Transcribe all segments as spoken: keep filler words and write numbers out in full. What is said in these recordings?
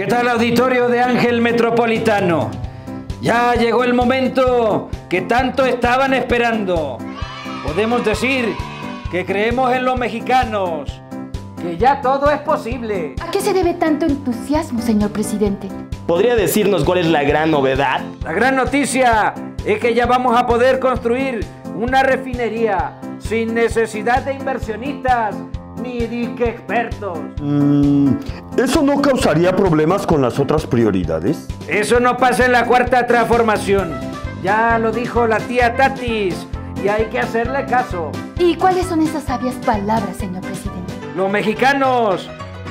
¿Qué tal, auditorio de Ángel Metropolitano? Ya llegó el momento que tanto estaban esperando. Podemos decir que creemos en los mexicanos, que ya todo es posible. ¿A qué se debe tanto entusiasmo, señor presidente? ¿Podría decirnos cuál es la gran novedad? La gran noticia es que ya vamos a poder construir una refinería sin necesidad de inversionistas ni disque expertos. Mm, ¿Eso no causaría problemas con las otras prioridades? Eso no pasa en la Cuarta Transformación. Ya lo dijo la tía Tatis y hay que hacerle caso. ¿Y cuáles son esas sabias palabras, señor presidente? Los mexicanos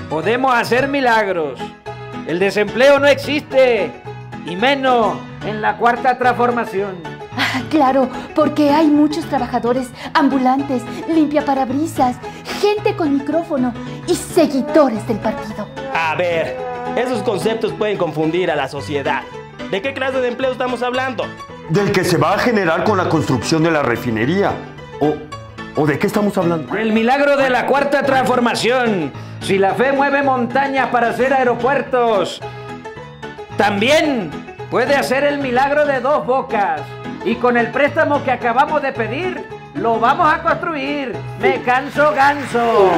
podemos hacer milagros. El desempleo no existe, y menos en la Cuarta Transformación. Ah, claro, porque hay muchos trabajadores ambulantes, limpiaparabrisas, gente con micrófono y seguidores del partido. A ver, esos conceptos pueden confundir a la sociedad. ¿De qué clase de empleo estamos hablando? Del que se va a generar con la construcción de la refinería. ¿O, o de qué estamos hablando? El milagro de la Cuarta Transformación. Si la fe mueve montañas para hacer aeropuertos, también puede hacer el milagro de Dos Bocas. Y con el préstamo que acabamos de pedir, lo vamos a construir. ¡Me canso, ganso!